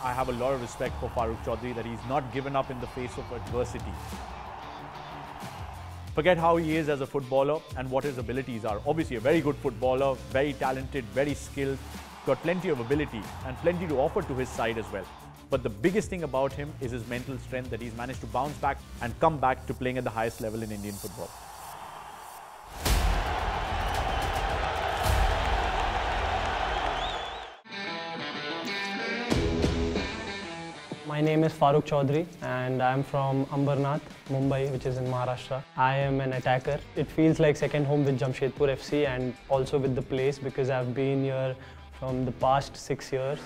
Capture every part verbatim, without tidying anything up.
I have a lot of respect for Farukh Choudhary, that he's not given up in the face of adversity. Forget how he is as a footballer and what his abilities are. Obviously a very good footballer, very talented, very skilled, got plenty of ability and plenty to offer to his side as well. But the biggest thing about him is his mental strength, that he's managed to bounce back and come back to playing at the highest level in Indian football. My name is Farukh Choudhary and I am from Ambarnath, Mumbai, which is in Maharashtra. I am an attacker. It feels like second home with Jamshedpur F C and also with the place, because I've been here from the past six years.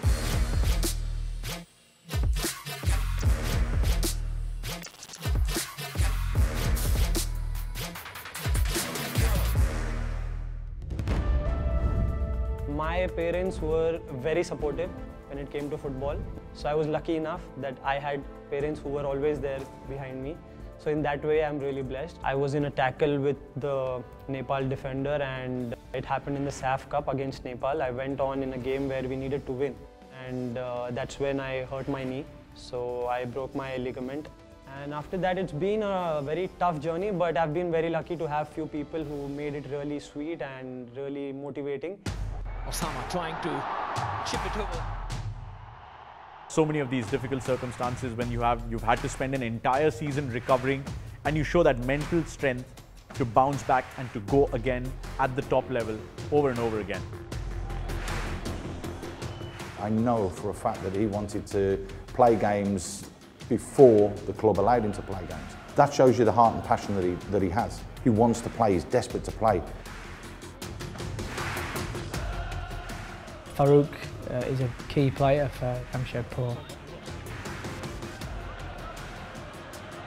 My parents were very supportive when it came to football. So I was lucky enough that I had parents who were always there behind me. So in that way, I'm really blessed. I was in a tackle with the Nepal defender and it happened in the S A F F Cup against Nepal. I went on in a game where we needed to win. And uh, that's when I hurt my knee. So I broke my ligament. And after that, it's been a very tough journey, but I've been very lucky to have few people who made it really sweet and really motivating. Osama trying to chip it over. So many of these difficult circumstances when you have, you've had to spend an entire season recovering, and you show that mental strength to bounce back and to go again at the top level over and over again. I know for a fact that he wanted to play games before the club allowed him to play games. That shows you the heart and passion that he, that he has. He wants to play, he's desperate to play. Farukh uh, is a key player for Jamshedpur. He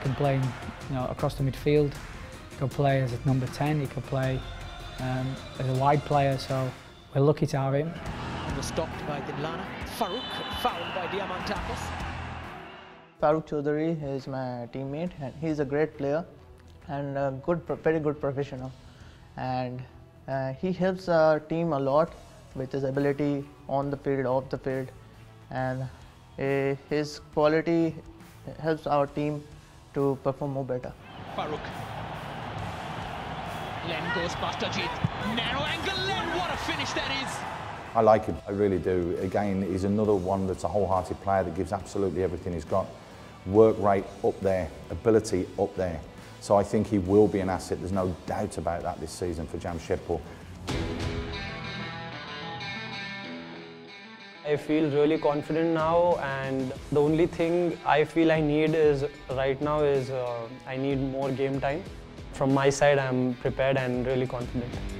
can play you know, across the midfield, he can play as a number ten, he can play um, as a wide player, so we're lucky to have him. He was stopped by Dilana. Farukh, fouled by Diamantakis. Farukh Choudhary is my teammate and he's a great player and a good, very good professional. And uh, he helps our team a lot with his ability on the field, off the field, and uh, his quality helps our team to perform more better. Farukh. Len goes past Ajit. Narrow angle, Len, what a finish that is! I like him, I really do. Again, he's another one that's a wholehearted player that gives absolutely everything he's got. Work rate up there, ability up there. So I think he will be an asset, there's no doubt about that this season for Jamshedpur. I feel really confident now, and the only thing I feel I need is right now is uh, I need more game time. From my side, I'm prepared and really confident.